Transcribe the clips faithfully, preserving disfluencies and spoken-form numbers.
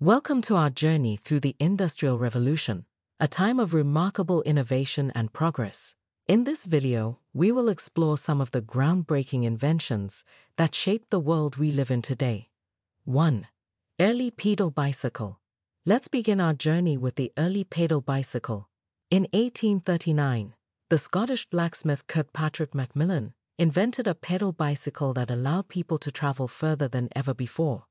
Welcome to our journey through the Industrial Revolution, a time of remarkable innovation and progress. In this video, we will explore some of the groundbreaking inventions that shaped the world we live in today. one. Early pedal bicycle. Let's begin our journey with the early pedal bicycle. In eighteen thirty-nine, the Scottish blacksmith Kirkpatrick Macmillan invented a pedal bicycle that allowed people to travel further than ever before.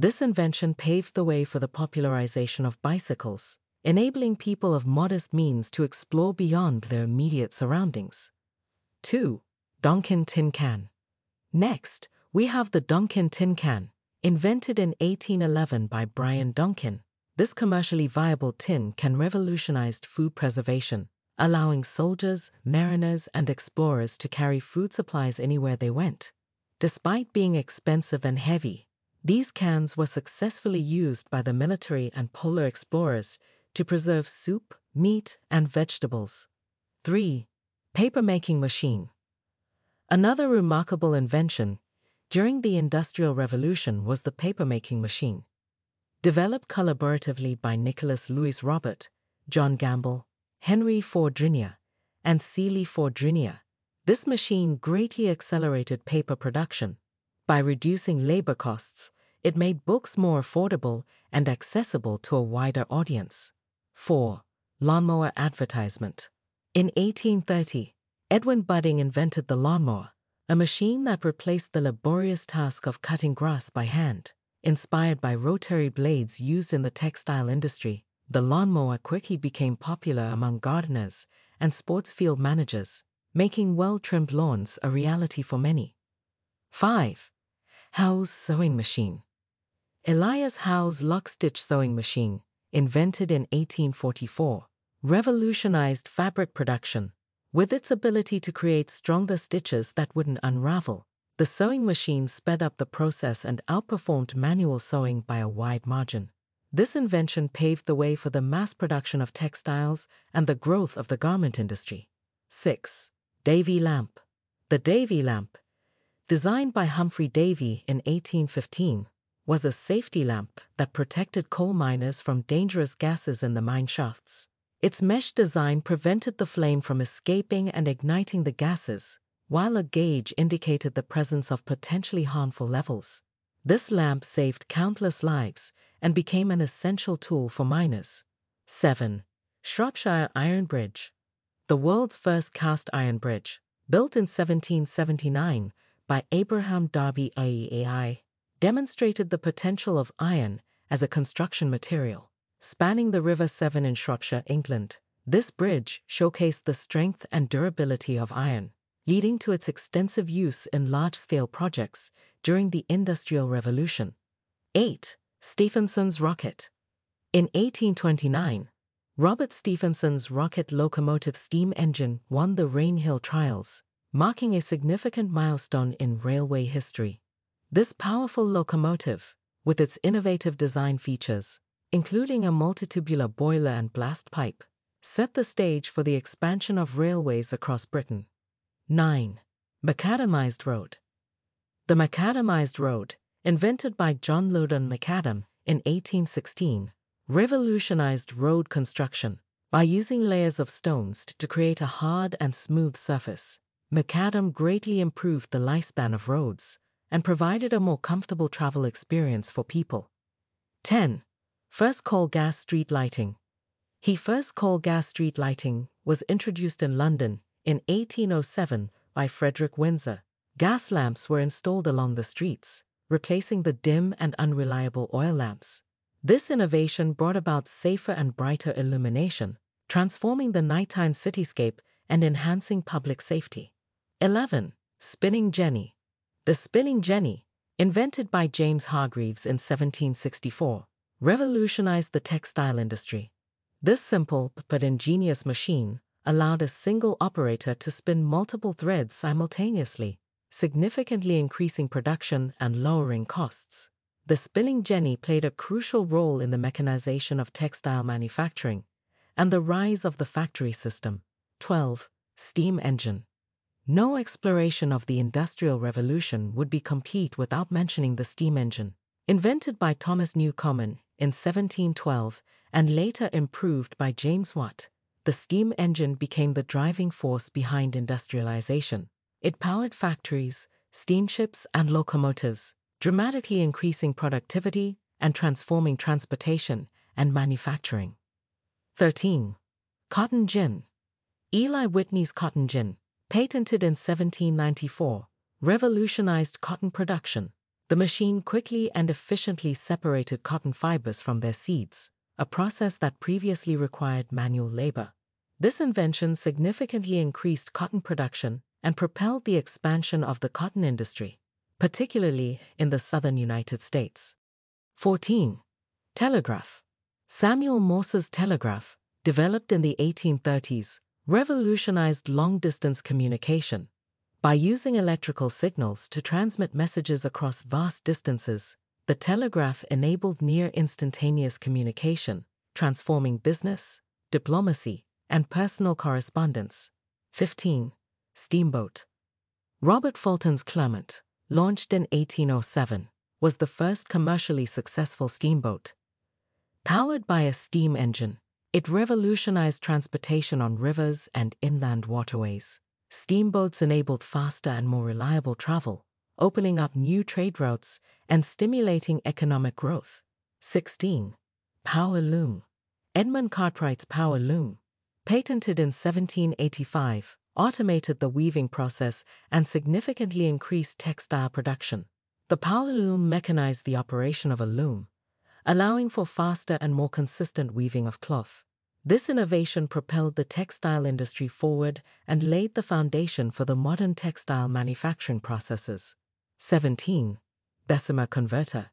This invention paved the way for the popularization of bicycles, enabling people of modest means to explore beyond their immediate surroundings. two. Duncan Tin Can. Next, we have the Duncan Tin Can, invented in eighteen eleven by Brian Duncan. This commercially viable tin can revolutionized food preservation, allowing soldiers, mariners, and explorers to carry food supplies anywhere they went. Despite being expensive and heavy, these cans were successfully used by the military and polar explorers to preserve soup, meat, and vegetables. three. Papermaking machine. Another remarkable invention during the Industrial Revolution was the papermaking machine. Developed collaboratively by Nicholas Louis Robert, John Gamble, Henry Fourdrinier, and Sealy Fourdrinier, this machine greatly accelerated paper production. By reducing labor costs, it made books more affordable and accessible to a wider audience. four. Lawnmower advertisement. In eighteen thirty, Edwin Budding invented the lawnmower, a machine that replaced the laborious task of cutting grass by hand. Inspired by rotary blades used in the textile industry, the lawnmower quickly became popular among gardeners and sports field managers, making well-trimmed lawns a reality for many. five. Howe's sewing machine. Elias Howe's lock-stitch sewing machine, invented in eighteen forty-four, revolutionized fabric production. With its ability to create stronger stitches that wouldn't unravel, the sewing machine sped up the process and outperformed manual sewing by a wide margin. This invention paved the way for the mass production of textiles and the growth of the garment industry. six. Davy Lamp. The Davy Lamp, designed by Humphry Davy in eighteen fifteen, was a safety lamp that protected coal miners from dangerous gases in the mine shafts. Its mesh design prevented the flame from escaping and igniting the gases, while a gauge indicated the presence of potentially harmful levels. This lamp saved countless lives and became an essential tool for miners. seven. Shropshire Iron Bridge. The world's first cast iron bridge, built in seventeen seventy-nine, by Abraham Darby the third, demonstrated the potential of iron as a construction material. Spanning the River Severn in Shropshire, England, this bridge showcased the strength and durability of iron, leading to its extensive use in large-scale projects during the Industrial Revolution. eight. Stephenson's rocket. In eighteen twenty-nine, Robert Stephenson's rocket locomotive steam engine won the Rainhill Trials, marking a significant milestone in railway history. This powerful locomotive, with its innovative design features, including a multitubular boiler and blast pipe, set the stage for the expansion of railways across Britain. nine. Macadamized Road. The macadamized road, invented by John Loudon Macadam in eighteen sixteen, revolutionized road construction by using layers of stones to create a hard and smooth surface. Macadam greatly improved the lifespan of roads and provided a more comfortable travel experience for people. ten. First coal gas street lighting. The first coal gas street lighting was introduced in London in eighteen oh seven by Frederick Windsor. Gas lamps were installed along the streets, replacing the dim and unreliable oil lamps. This innovation brought about safer and brighter illumination, transforming the nighttime cityscape and enhancing public safety. eleven. Spinning jenny. The spinning jenny, invented by James Hargreaves in seventeen sixty-four, revolutionized the textile industry. This simple but ingenious machine allowed a single operator to spin multiple threads simultaneously, significantly increasing production and lowering costs. The spinning jenny played a crucial role in the mechanization of textile manufacturing and the rise of the factory system. twelve. Steam engine. No exploration of the Industrial Revolution would be complete without mentioning the steam engine. Invented by Thomas Newcomen in seventeen twelve and later improved by James Watt, the steam engine became the driving force behind industrialization. It powered factories, steamships, and locomotives, dramatically increasing productivity and transforming transportation and manufacturing. thirteen. Cotton gin. Eli Whitney's cotton gin, patented in seventeen ninety-four, revolutionized cotton production. The machine quickly and efficiently separated cotton fibers from their seeds, a process that previously required manual labor. This invention significantly increased cotton production and propelled the expansion of the cotton industry, particularly in the southern United States. fourteen. Telegraph. Samuel Morse's telegraph, developed in the eighteen thirties, revolutionized long-distance communication. By using electrical signals to transmit messages across vast distances, the telegraph enabled near-instantaneous communication, transforming business, diplomacy, and personal correspondence. fifteen. Steamboat. Robert Fulton's Clermont, launched in eighteen oh seven, was the first commercially successful steamboat. Powered by a steam engine, it revolutionized transportation on rivers and inland waterways. Steamboats enabled faster and more reliable travel, opening up new trade routes and stimulating economic growth. sixteen. Power loom. Edmund Cartwright's power loom, patented in seventeen eighty-five, automated the weaving process and significantly increased textile production. The power loom mechanized the operation of a loom, allowing for faster and more consistent weaving of cloth. This innovation propelled the textile industry forward and laid the foundation for the modern textile manufacturing processes. seventeen. Bessemer Converter.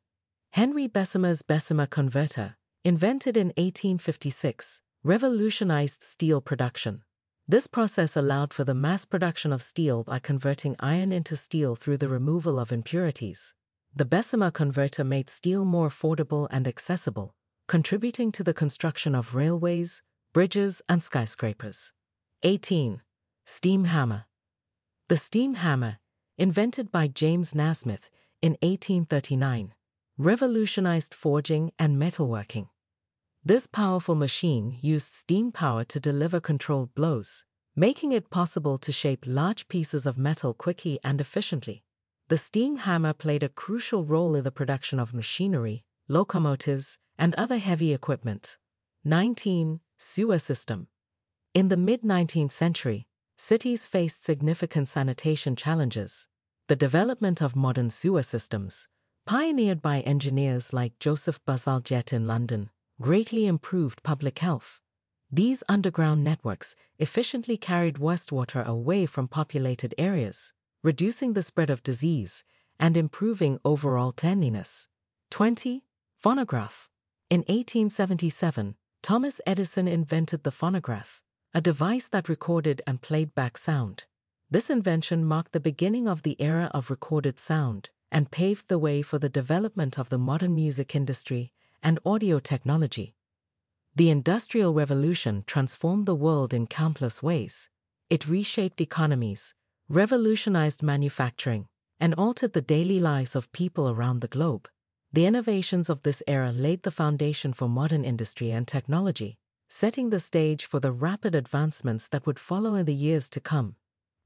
Henry Bessemer's Bessemer Converter, invented in eighteen fifty-six, revolutionized steel production. This process allowed for the mass production of steel by converting iron into steel through the removal of impurities. The Bessemer Converter made steel more affordable and accessible, contributing to the construction of railways, bridges, and skyscrapers. eighteen. Steam hammer. The steam hammer, invented by James Nasmyth in eighteen thirty-nine, revolutionized forging and metalworking. This powerful machine used steam power to deliver controlled blows, making it possible to shape large pieces of metal quickly and efficiently. The steam hammer played a crucial role in the production of machinery, locomotives, and other heavy equipment. nineteen. Sewer system. In the mid-nineteenth century, cities faced significant sanitation challenges. The development of modern sewer systems, pioneered by engineers like Joseph Bazalgette in London, greatly improved public health. These underground networks efficiently carried wastewater away from populated areas, reducing the spread of disease and improving overall cleanliness. twenty. Phonograph. In eighteen seventy-seven, Thomas Edison invented the phonograph, a device that recorded and played back sound. This invention marked the beginning of the era of recorded sound and paved the way for the development of the modern music industry and audio technology. The Industrial Revolution transformed the world in countless ways. It reshaped economies, revolutionized manufacturing, and altered the daily lives of people around the globe. The innovations of this era laid the foundation for modern industry and technology, setting the stage for the rapid advancements that would follow in the years to come.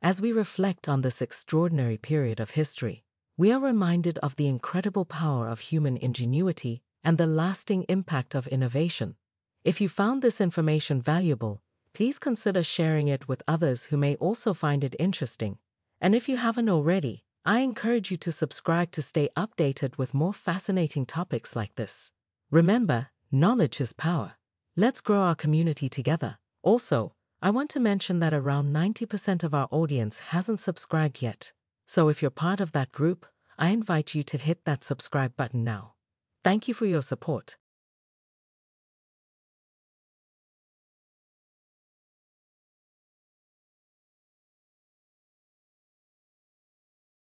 As we reflect on this extraordinary period of history, we are reminded of the incredible power of human ingenuity and the lasting impact of innovation. If you found this information valuable, please consider sharing it with others who may also find it interesting. And if you haven't already, I encourage you to subscribe to stay updated with more fascinating topics like this. Remember, knowledge is power. Let's grow our community together. Also, I want to mention that around ninety percent of our audience hasn't subscribed yet. So if you're part of that group, I invite you to hit that subscribe button now. Thank you for your support.